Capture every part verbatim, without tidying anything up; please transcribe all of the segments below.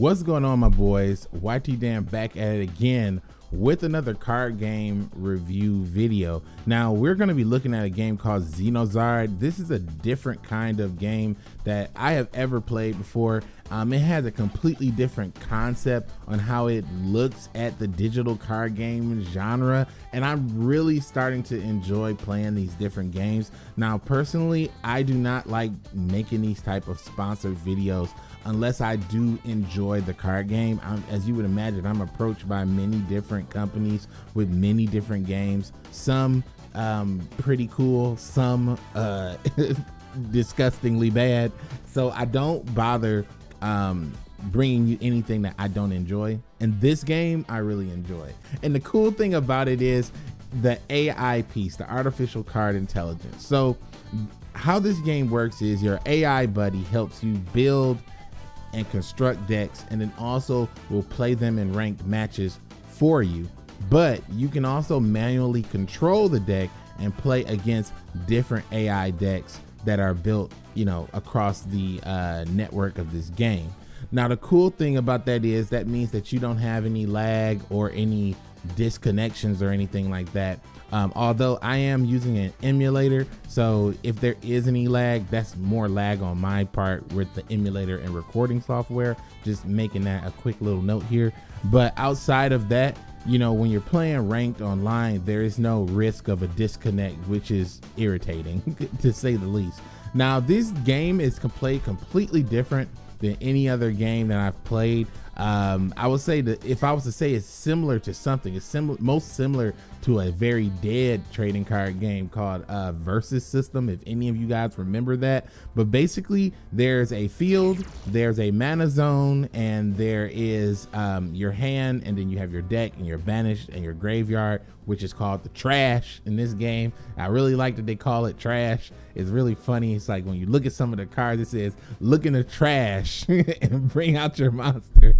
What's going on, my boys? Y T Dan back at it again with another card game review video. Now we're going to be looking at a game called Xenozard. This is a different kind of game that I have ever played before. Um, it has a completely different concept on how it looks at the digital card game genre, and I'm really starting to enjoy playing these different games. Now personally, I do not like making these type of sponsored videos unless I do enjoy the card game. I'm, as you would imagine, I'm approached by many different companies with many different games, some um, pretty cool, some uh, disgustingly bad. So I don't bother um, bringing you anything that I don't enjoy. And this game, I really enjoy. And the cool thing about it is the A I piece, the artificial card intelligence. So how this game works is your A I buddy helps you build and construct decks, and then also will play them in ranked matches for you. But you can also manually control the deck and play against different A I decks that are built, you know, across the uh, network of this game. Now, the cool thing about that is that means that you don't have any lag or any disconnections or anything like that. Um, although I am using an emulator, so if there is any lag, that's more lag on my part with the emulator and recording software. Just making that a quick little note here. But outside of that, you know, when you're playing ranked online, there is no risk of a disconnect, which is irritating to say the least. Now, this game is played completely different than any other game that I've played. Um, I would say that if I was to say it's similar to something, it's similar, most similar to a very dead trading card game called uh, Versus System, if any of you guys remember that. But basically, there's a field, there's a mana zone, and there is um, your hand, and then you have your deck and your banished and your graveyard, which is called the trash in this game. I really like that they call it trash. It's really funny. It's like when you look at some of the cards, it says, look in the trash and bring out your monster.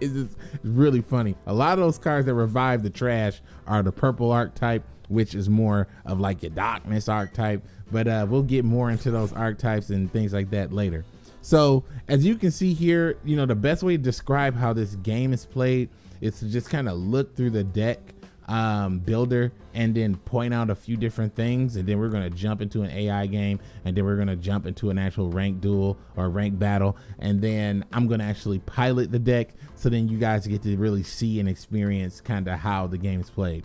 It's just really funny. A lot of those cards that revive the trash are the purple archetype, which is more of like your darkness archetype, but uh, we'll get more into those archetypes and things like that later. So as you can see here, you know, the best way to describe how this game is played is to just kind of look through the deck um, builder and then point out a few different things. And then we're going to jump into an A I game, and then we're going to jump into an actual ranked duel or ranked battle. And then I'm going to actually pilot the deck, so then you guys get to really see and experience kind of how the game is played.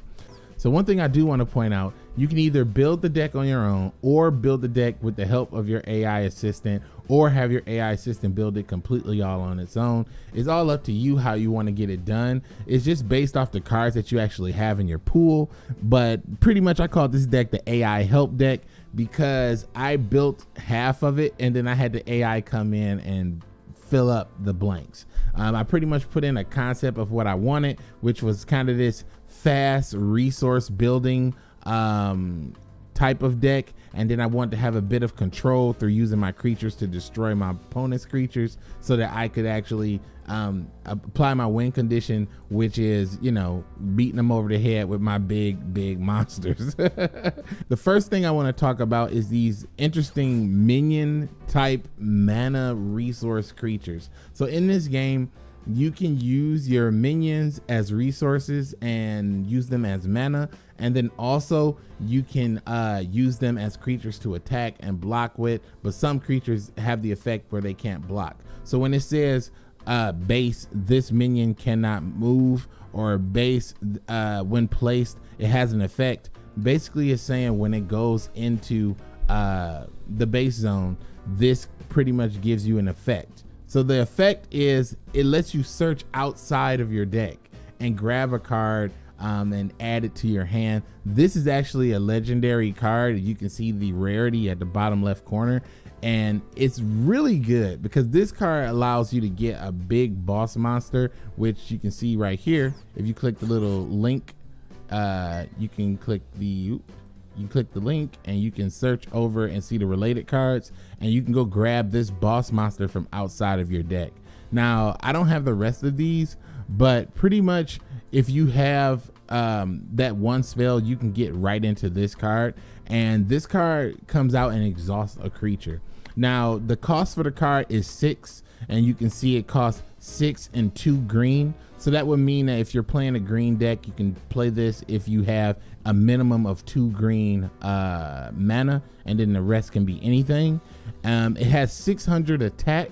So one thing I do want to point out, you can either build the deck on your own or build the deck with the help of your A I assistant, or have your A I assistant build it completely all on its own. It's all up to you how you want to get it done. It's just based off the cards that you actually have in your pool. But pretty much I call this deck the A I help deck because I built half of it and then I had the A I come in and fill up the blanks. Um, I pretty much put in a concept of what I wanted, which was kind of this fast resource building um, type of deck. And then I wanted to have a bit of control through using my creatures to destroy my opponent's creatures so that I could actually um, apply my win condition, which is, you know, beating them over the head with my big, big monsters. The first thing I want to talk about is these interesting minion type mana resource creatures. So in this game, you can use your minions as resources and use them as mana. And then also you can uh, use them as creatures to attack and block with, but some creatures have the effect where they can't block. So when it says uh, base, this minion cannot move, or base uh, when placed, it has an effect. Basically it's saying when it goes into uh, the base zone, this pretty much gives you an effect. So the effect is it lets you search outside of your deck and grab a card um, and add it to your hand. This is actually a legendary card. You can see the rarity at the bottom left corner. And it's really good because this card allows you to get a big boss monster, which you can see right here. If you click the little link, uh, you can click the... You click the link and you can search over and see the related cards, and you can go grab this boss monster from outside of your deck. Now, I don't have the rest of these, but pretty much if you have um, that one spell, you can get right into this card, and this card comes out and exhausts a creature. Now, the cost for the card is six, and you can see it costs six and two green. So that would mean that if you're playing a green deck, you can play this if you have a minimum of two green uh, mana, and then the rest can be anything. Um, it has six hundred attack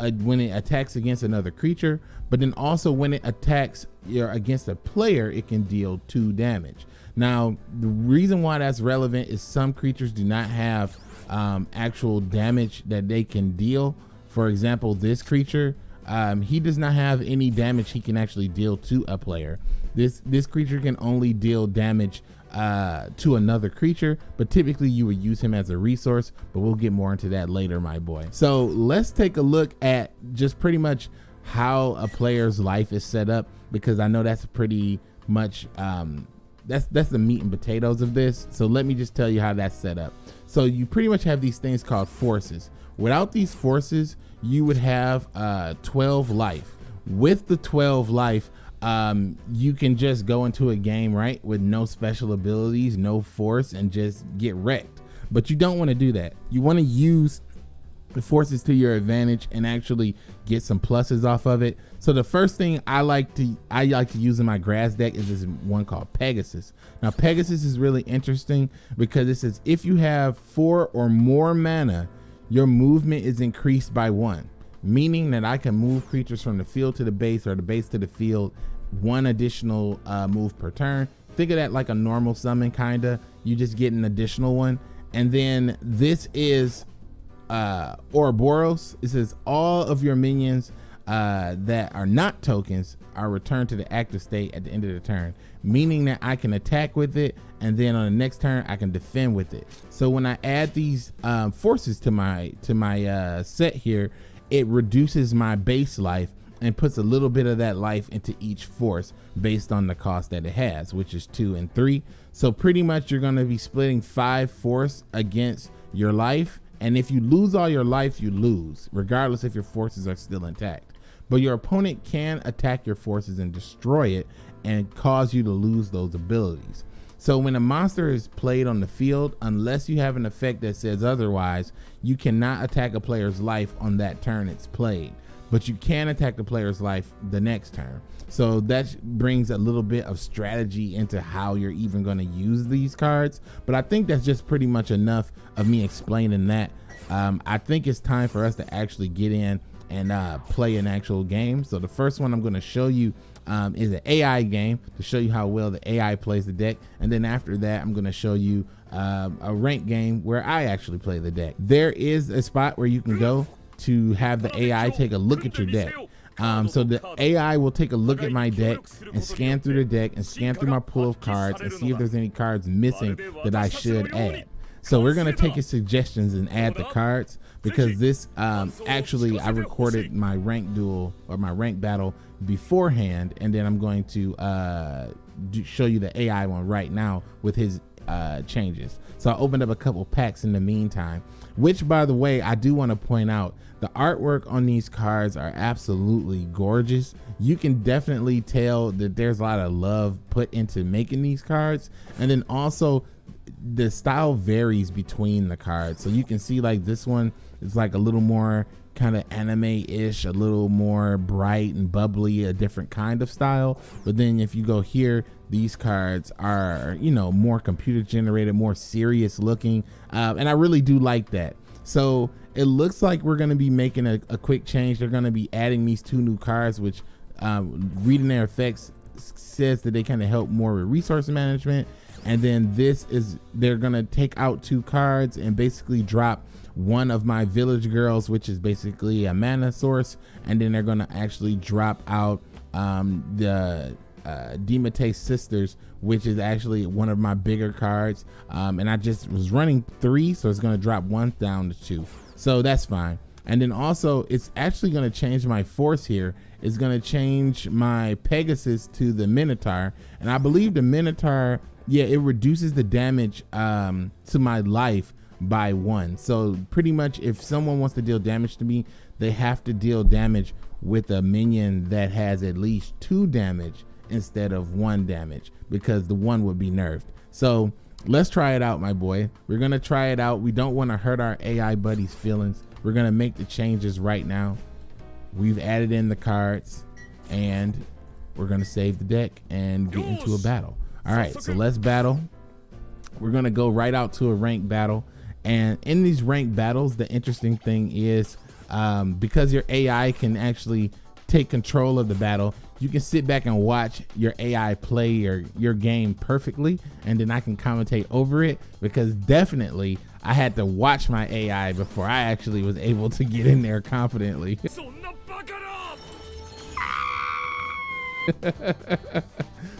uh, when it attacks against another creature, but then also when it attacks you're against a player, it can deal two damage. Now, the reason why that's relevant is some creatures do not have um, actual damage that they can deal. For example, this creature, um, he does not have any damage he can actually deal to a player. This this creature can only deal damage uh, to another creature, but typically you would use him as a resource, but we'll get more into that later, my boy. So let's take a look at just pretty much how a player's life is set up, because I know that's pretty much, um, that's, that's the meat and potatoes of this. So let me just tell you how that's set up. So you pretty much have these things called forces. Without these forces, you would have uh, twelve life. With the twelve life, um, you can just go into a game, right, with no special abilities, no force, and just get wrecked. But you don't want to do that. You want to use the forces to your advantage and actually get some pluses off of it. So the first thing I like to I like to use in my grass deck is this one called Pegasus. Now Pegasus is really interesting because it says if you have four or more mana, your movement is increased by one, meaning that I can move creatures from the field to the base or the base to the field one additional uh, move per turn. Think of that like a normal summon, kinda. You just get an additional one. And then this is uh Ouroboros. It says all of your minions uh that are not tokens are returned to the active state at the end of the turn, meaning that I can attack with it, and then on the next turn I can defend with it. So when I add these um forces to my to my uh set here, it reduces my base life and puts a little bit of that life into each force based on the cost that it has, which is two and three. So pretty much you're going to be splitting five force against your life. And if you lose all your life, you lose, regardless if your forces are still intact. But your opponent can attack your forces and destroy it and cause you to lose those abilities. So when a monster is played on the field, unless you have an effect that says otherwise, you cannot attack a player's life on that turn it's played. But you can attack the player's life the next turn. So that brings a little bit of strategy into how you're even going to use these cards. But I think that's just pretty much enough of me explaining that. Um, I think it's time for us to actually get in and uh, play an actual game. So the first one I'm going to show you um, is an A I game to show you how well the A I plays the deck. And then after that, I'm going to show you um, a ranked game where I actually play the deck. There is a spot where you can go to have the A I take a look at your deck. Um, so the A I will take a look at my deck and scan through the deck and scan through my pool of cards and see if there's any cards missing that I should add. So we're gonna take his suggestions and add the cards, because this um, actually I recorded my rank duel or my rank battle beforehand, and then I'm going to uh, show you the A I one right now with his uh, changes. So I opened up a couple packs in the meantime, which, by the way, I do want to point out the artwork on these cards are absolutely gorgeous. You can definitely tell that there's a lot of love put into making these cards. And then also the style varies between the cards. So you can see like this one is like a little more kind of anime-ish, a little more bright and bubbly, a different kind of style. But then if you go here, these cards are, you know, more computer generated, more serious looking. Uh, and I really do like that. So it looks like we're going to be making a, a quick change. They're going to be adding these two new cards, which um, reading their effects says that they kind of help more with resource management. And then this is, they're going to take out two cards and basically drop one of my village girls, which is basically a mana source. And then they're going to actually drop out um, the uh, Demetaste sisters, which is actually one of my bigger cards. Um, and I just was running three, so it's going to drop one down to two. So that's fine. And then also it's actually going to change my force here. It's going to change my Pegasus to the Minotaur. And I believe the Minotaur, yeah, it reduces the damage um, to my life by one. So pretty much if someone wants to deal damage to me, they have to deal damage with a minion that has at least two damage instead of one damage, because the one would be nerfed. So let's try it out, my boy. We're gonna try it out. We don't want to hurt our A I buddy's feelings. We're gonna make the changes right now. We've added in the cards and we're gonna save the deck and get into a battle. All right, so let's battle. We're gonna go right out to a ranked battle. And in these ranked battles, the interesting thing is um, because your A I can actually take control of the battle, you can sit back and watch your A I play your, your game perfectly. And then I can commentate over it, because definitely I had to watch my A I before I actually was able to get in there confidently.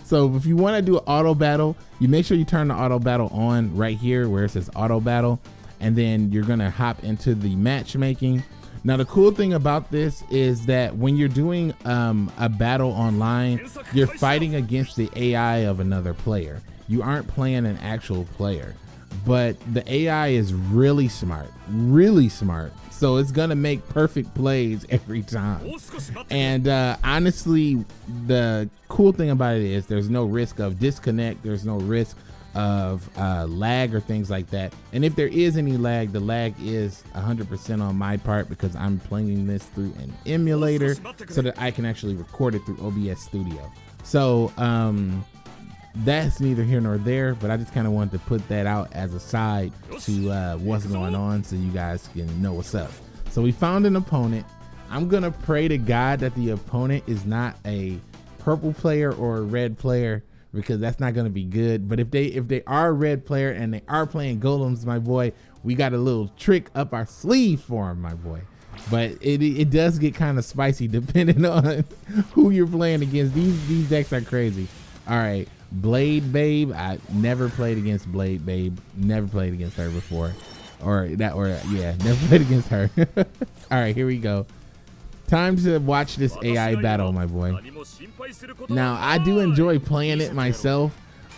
So if you want to do an auto battle, you make sure you turn the auto battle on right here where it says auto battle, and then you're going to hop into the matchmaking. Now, the cool thing about this is that when you're doing um, a battle online, you're fighting against the A I of another player. You aren't playing an actual player, but the A I is really smart, really smart. So it's gonna make perfect plays every time. And uh, honestly, the cool thing about it is there's no risk of disconnect. There's no risk of uh, lag or things like that. And if there is any lag, the lag is one hundred percent on my part, because I'm playing this through an emulator so that I can actually record it through O B S Studio. So um, that's neither here nor there, but I just kind of wanted to put that out as a side to uh, what's going on, so you guys can know what's up. So we found an opponent. I'm gonna pray to God that the opponent is not a purple player or a red player, because that's not going to be good. But if they if they are a red player and they are playing golems, my boy, we got a little trick up our sleeve for them, my boy. But it, it does get kind of spicy depending on who you're playing against. These, these decks are crazy. All right, Blade Babe. I never played against Blade Babe. Never played against her before. Or that, or yeah, never played against her. All right, here we go. Time to watch this A I battle, my boy. Now, I do enjoy playing it myself,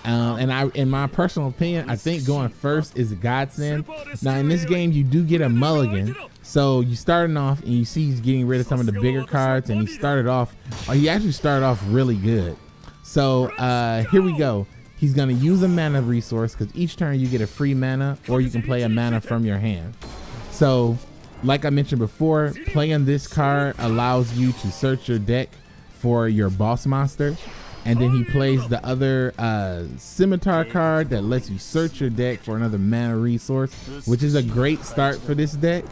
um, and I, in my personal opinion, I think going first is a godsend. Now, in this game, you do get a mulligan. So you starting off, and you see he's getting rid of some of the bigger cards, and he started off, or he actually started off really good. So uh, here we go. He's gonna use a mana resource, because each turn you get a free mana, or you can play a mana from your hand. So, like I mentioned before, playing this card allows you to search your deck for your boss monster. And then he plays the other uh, scimitar card that lets you search your deck for another mana resource, which is a great start for this deck.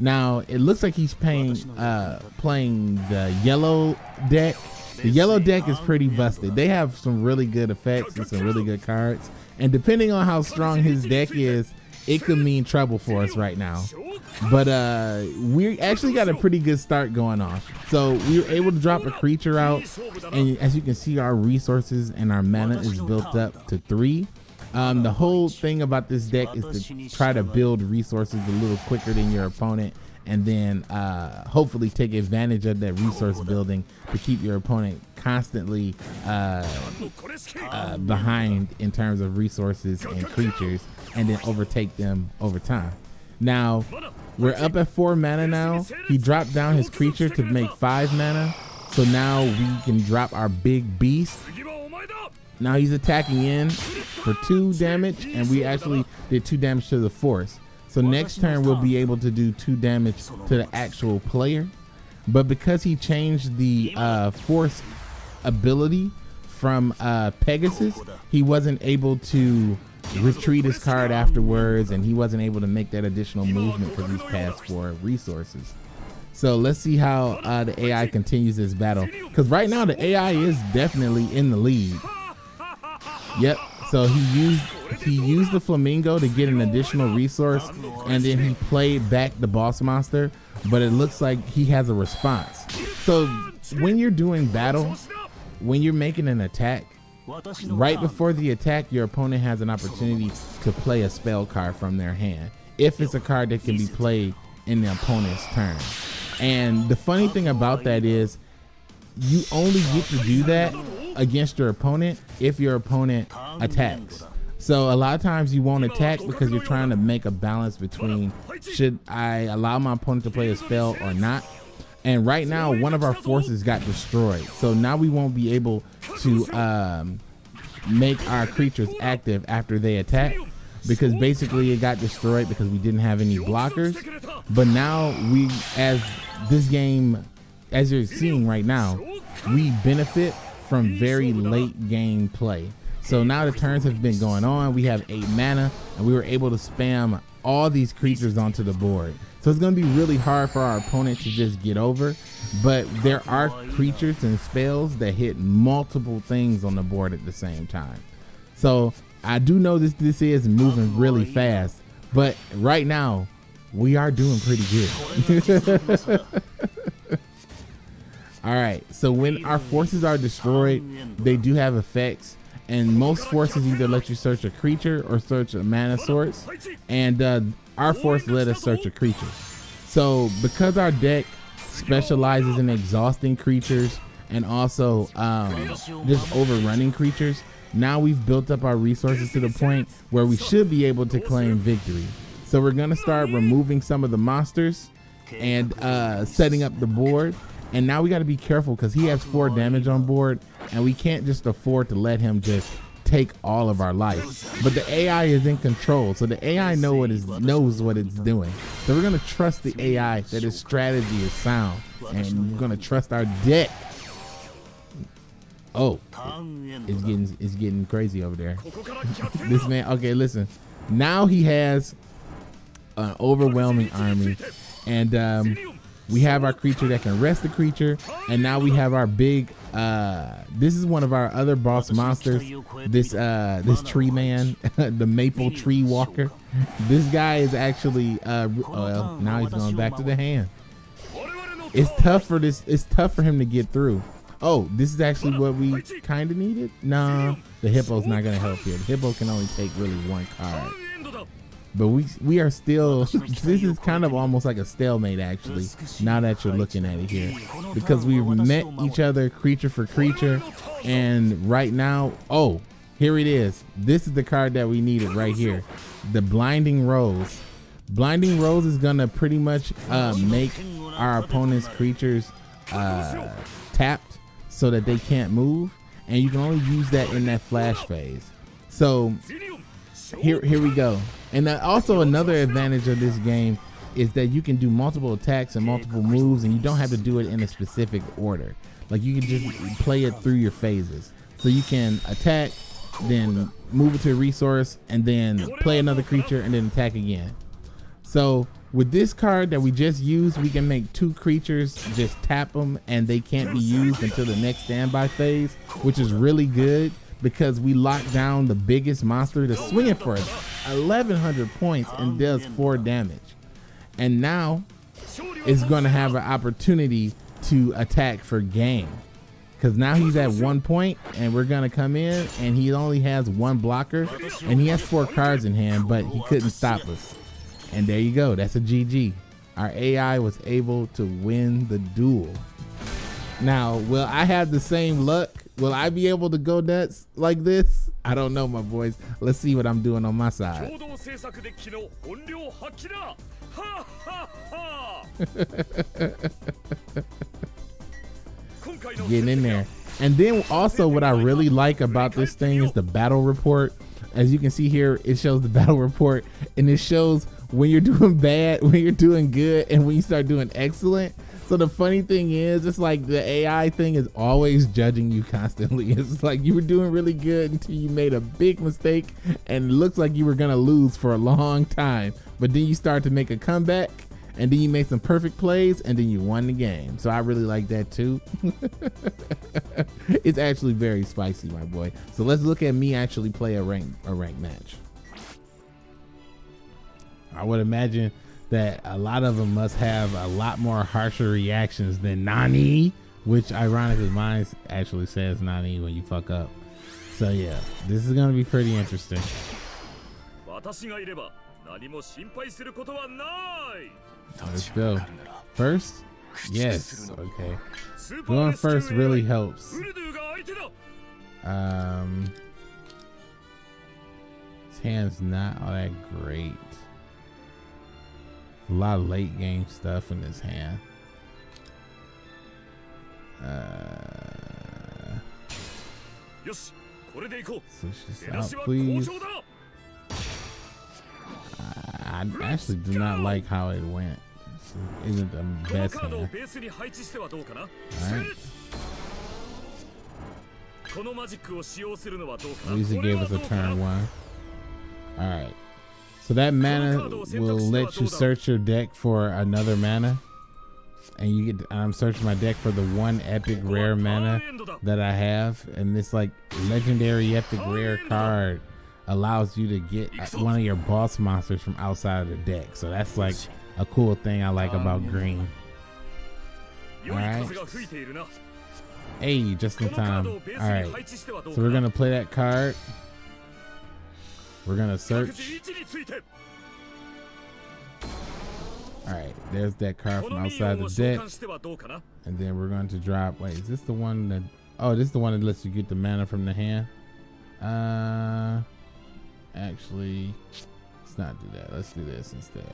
Now, it looks like he's paying, uh, playing the yellow deck. The yellow deck is pretty busted. They have some really good effects and some really good cards. And depending on how strong his deck is, it could mean trouble for us right now. But uh, we actually got a pretty good start going off. So we were able to drop a creature out, and as you can see, our resources and our mana is built up to three. Um, the whole thing about this deck is to try to build resources a little quicker than your opponent, and then uh, hopefully take advantage of that resource building to keep your opponent constantly uh, uh, behind in terms of resources and creatures, and then overtake them over time. Now, we're up at four mana now. He dropped down his creature to make five mana. So now we can drop our big beast. Now he's attacking in for two damage, and we actually did two damage to the forest. So next turn we'll be able to do two damage to the actual player. But because he changed the uh, force ability from uh, Pegasus, he wasn't able to retreat his card afterwards, and he wasn't able to make that additional movement for these past four resources. So let's see how uh, the A I continues this battle, because right now the A I is definitely in the lead. Yep, so he used he used the flamingo to get an additional resource, and then he played back the boss monster, but it looks like he has a response. So when you're doing battle, when you're making an attack, right before the attack, your opponent has an opportunity to play a spell card from their hand, if it's a card that can be played in the opponent's turn. And the funny thing about that is you only get to do that against your opponent if your opponent attacks. So a lot of times you won't attack because you're trying to make a balance between, should I allow my opponent to play a spell or not? And right now, one of our forces got destroyed. So now we won't be able to um, make our creatures active after they attack, because basically it got destroyed because we didn't have any blockers. But now we, as this game as you're seeing right now, we benefit from very late game play. So now the turns have been going on, we have eight mana, and we were able to spam all these creatures onto the board. So it's going to be really hard for our opponent to just get over, but there are creatures and spells that hit multiple things on the board at the same time. So I do know this this is moving really fast, but right now we are doing pretty good. All right, so when our forces are destroyed, they do have effects, and most forces either let you search a creature or search a mana source, and uh, our force let us search a creature. So because our deck specializes in exhausting creatures and also um, just overrunning creatures, now we've built up our resources to the point where we should be able to claim victory. So we're gonna start removing some of the monsters and uh, setting up the board. And now we gotta be careful because he has four damage on board and we can't just afford to let him just take all of our life. But the A I is in control, so the A I know what is, knows what it's doing. So we're gonna trust the A I that its strategy is sound, and we're gonna trust our deck. Oh, it's getting it's getting crazy over there. This man, okay, listen. Now he has an overwhelming army, and um, we have our creature that can rest the creature, and now we have our big. Uh, this is one of our other boss monsters. This uh, this tree man, the maple tree walker. This guy is actually. Uh, well, now he's going back to the hand. It's tough for this. It's tough for him to get through. Oh, this is actually what we kind of needed. No, the hippo's not going to help here. The hippo can only take really one card. But we we are still, this is kind of almost like a stalemate actually, now that you're looking at it here. Because we've met each other creature for creature, and right now, oh, here it is. This is the card that we needed right here. The Blinding Rose. Blinding Rose is going to pretty much uh, make our opponent's creatures uh, tapped, so that they can't move, and you can only use that in that flash phase. So here here we go. And also another advantage of this game is that you can do multiple attacks and multiple moves, and you don't have to do it in a specific order. Like you can just play it through your phases. So you can attack, then move it to a resource, and then play another creature and then attack again. So with this card that we just used, we can make two creatures, just tap them, and they can't be used until the next standby phase, which is really good because we lock down the biggest monster to swing it for eleven hundred points and does four damage. And now it's gonna have an opportunity to attack for game because now he's at one point and we're gonna come in and he only has one blocker and he has four cards in hand, but he couldn't stop us. And there you go, that's a G G. Our A I was able to win the duel. Now, will I have the same luck? Will I be able to go nuts like this? I don't know, my boys. Let's see what I'm doing on my side. Getting in there. And then also what I really like about this thing is the battle report. As you can see here, it shows the battle report, and it shows when you're doing bad, when you're doing good, and when you start doing excellent. So the funny thing is, it's like the A I thing is always judging you constantly. It's like you were doing really good until you made a big mistake and it looks like you were gonna lose for a long time, but then you start to make a comeback and then you made some perfect plays and then you won the game. So I really like that too. It's actually very spicy, my boy. So let's look at me actually play a rank a rank match. I would imagine that a lot of them must have a lot more harsher reactions than Nani, which ironically mine actually says Nani when you fuck up. So yeah, this is gonna be pretty interesting. Let's go. First? Yes, okay. Going first really helps. Um, his hand's not all that great. A lot of late game stuff in his hand. Uh, switch this out, please. I actually do not like how it went. isn't a bad thing. Alright. At least it gave us a turn one. Alright. So that mana will let you search your deck for another mana. And you get, I'm searching my deck for the one epic rare mana that I have, and this like legendary epic rare card allows you to get one of your boss monsters from outside of the deck. So that's like a cool thing I like about green. All right. Hey, just in time. All right. So we're gonna play that card. We're gonna search. Alright, there's that card from outside the deck. And then we're going to drop. Wait, is this the one that. Oh, this is the one that lets you get the mana from the hand? Uh. Actually, let's not do that. Let's do this instead.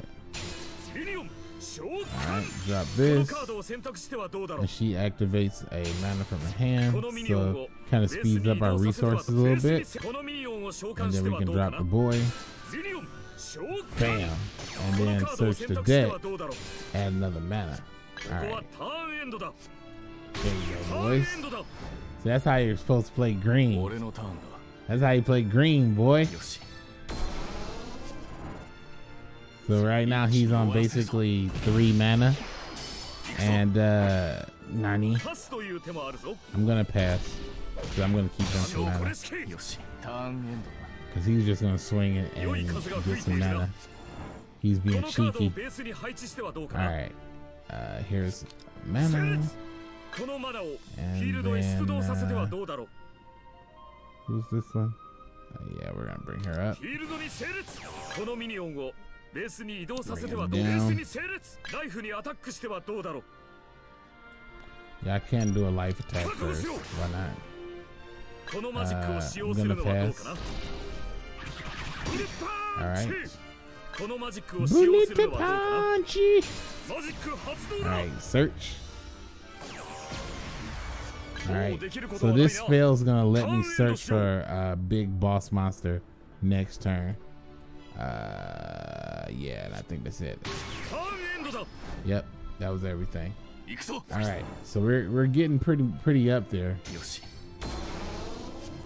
Alright, drop this. And she activates a mana from the hand. So, kind of speeds up our resources a little bit. And then we can drop the boy. Bam. And then search the deck. Add another mana. Alright. There you go, boys. So that's how you're supposed to play green. That's how you play green, boy. So right now he's on basically three mana. And uh Nani. I'm gonna pass. So I'm gonna keep on some mana. Cause he's just gonna swing it and get some mana. He's being cheeky. Alright. Uh, here's mana. And then, uh, who's this one? Uh, yeah, we're gonna bring her up. Bring him down. Yeah, I can do a life attack first. Why not? Uh, I'm gonna pass. Alright. Alright, search. Alright, so this spell is going to let me search for a big boss monster next turn. Uh, yeah, and I think that's it. Yep, that was everything. Alright, so we're, we're getting pretty, pretty up there.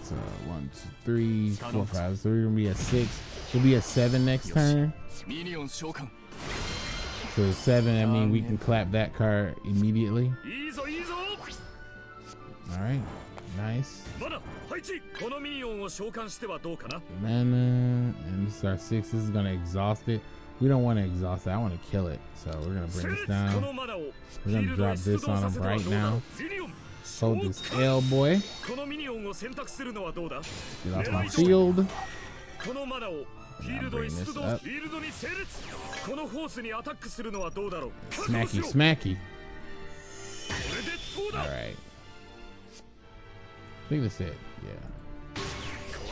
So one, two, three, four, five. So we're gonna be at six. We'll be at seven next turn. So seven, I mean we can clap that card immediately. Alright, nice. Mana, and this is our six. This is gonna exhaust it. We don't want to exhaust it. I want to kill it. So we're gonna bring this down. We're gonna drop this on him right now. Hold this L, boy. Get off my field. Bring this up. Smacky, smacky. Alright. I think that's it. Yeah.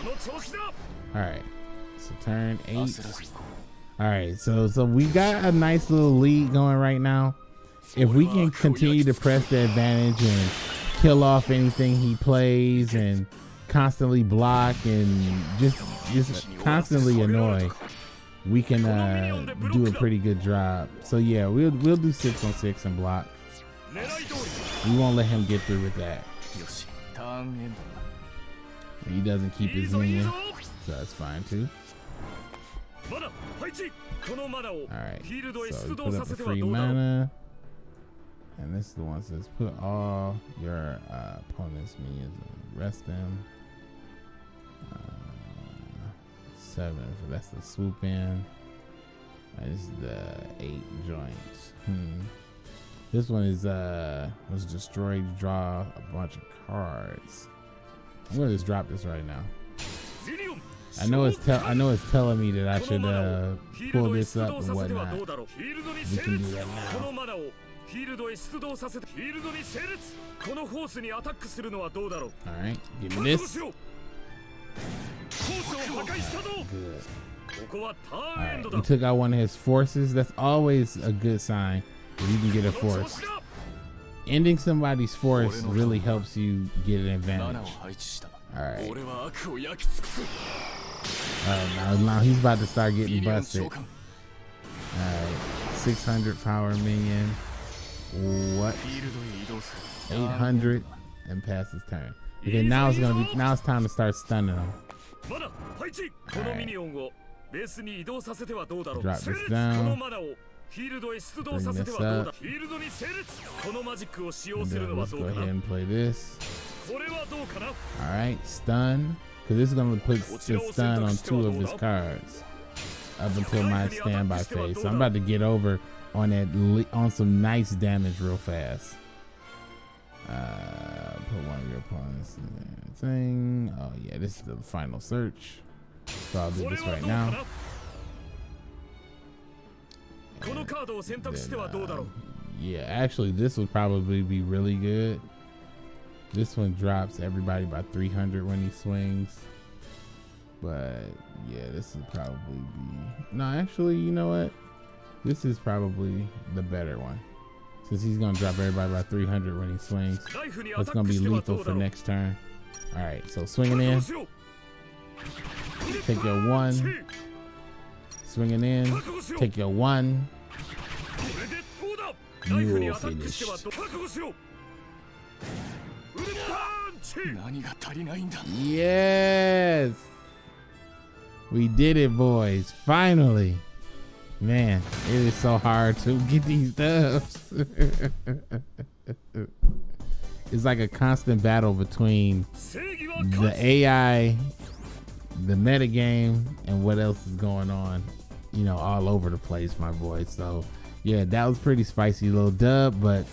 Alright. So turn eight. Alright, so so we got a nice little lead going right now. If we can continue to press the advantage and kill off anything he plays and constantly block and just just constantly annoy, we can uh, do a pretty good job. So yeah, we'll we'll do six on six and block. We won't let him get through with that. He doesn't keep his minion, so that's fine too. Alright, so put up a free mana. And this is the one that says put all your uh, opponent's minions and rest them. Uh, seven, so that's the swoop in. That is the eight joints. Hmm. This one is uh, let's destroy, draw a bunch of cards. I'm gonna just drop this right now. I know it's tell I know it's telling me that I should uh, pull this up and whatnot. We can do that now. Alright, give me this. Good. Alright, we took out one of his forces. That's always a good sign if you can get a force. Ending somebody's force really helps you get an advantage. Alright. Alright, now, now he's about to start getting busted. Alright. six hundred power minion. What? eight hundred and pass his turn. Okay, now it's gonna be. Now it's time to start stunning him. All right. Drop this down. Bring this up. And then let's go ahead and play this. All right, stun. Because this is gonna put the stun on two of his cards up until my standby phase. So I'm about to get over on that on some nice damage real fast. Uh, put one of your opponents in the thing. Oh yeah, this is the final search. So I'll do this right now. And then, uh, yeah, actually this would probably be really good. This one drops everybody by three hundred when he swings. But yeah, this would probably be, no, actually, you know what? This is probably the better one. Since he's gonna drop everybody by three hundred when he swings. That's gonna be lethal for next turn. All right, so swinging in. Take your one. Swinging in. Take your one. You will finish. Yes! We did it, boys. Finally. Man, it is so hard to get these dubs. It's like a constant battle between the A I, the metagame, and what else is going on, you know, all over the place, my boy. So yeah, that was pretty spicy little dub, but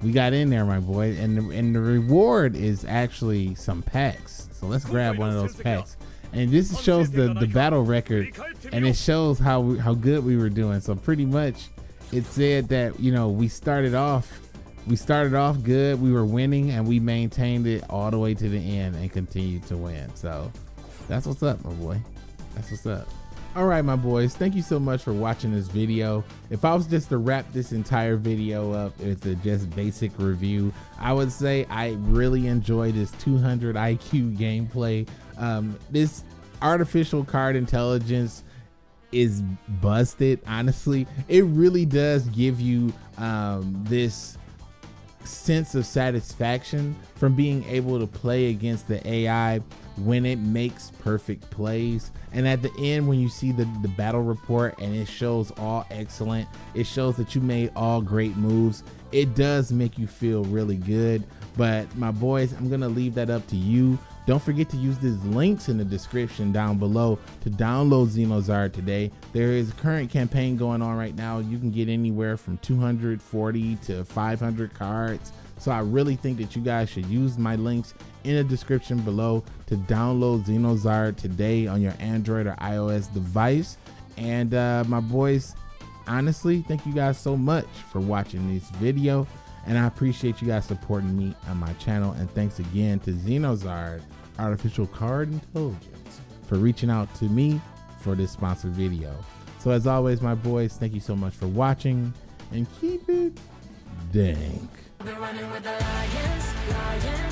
we got in there, my boy. And the, and the reward is actually some packs. So let's grab one of those packs. And this shows the, the battle record, and it shows how we, how good we were doing. So pretty much it said that, you know, we started off, we started off good. We were winning and we maintained it all the way to the end and continued to win. So that's what's up, my boy. That's what's up. All right, my boys, thank you so much for watching this video. If I was just to wrap this entire video up with a just basic review, I would say I really enjoy this two hundred I Q gameplay. Um, this artificial card intelligence is busted, honestly. It really does give you um, this sense of satisfaction from being able to play against the A I when it makes perfect plays. And at the end, when you see the, the battle report and it shows all excellent, it shows that you made all great moves. It does make you feel really good. But my boys, I'm gonna leave that up to you. Don't forget to use these links in the description down below to download Xenozard today. There is a current campaign going on right now. You can get anywhere from two hundred forty to five hundred cards. So I really think that you guys should use my links in the description below to download Xenozard today on your Android or iOS device. And uh, my boys, honestly, thank you guys so much for watching this video. And I appreciate you guys supporting me on my channel. And thanks again to Xenozard Artificial Card Intelligence for reaching out to me for this sponsored video. So as always, my boys, thank you so much for watching, and keep it dank. We're running with the lions, lions.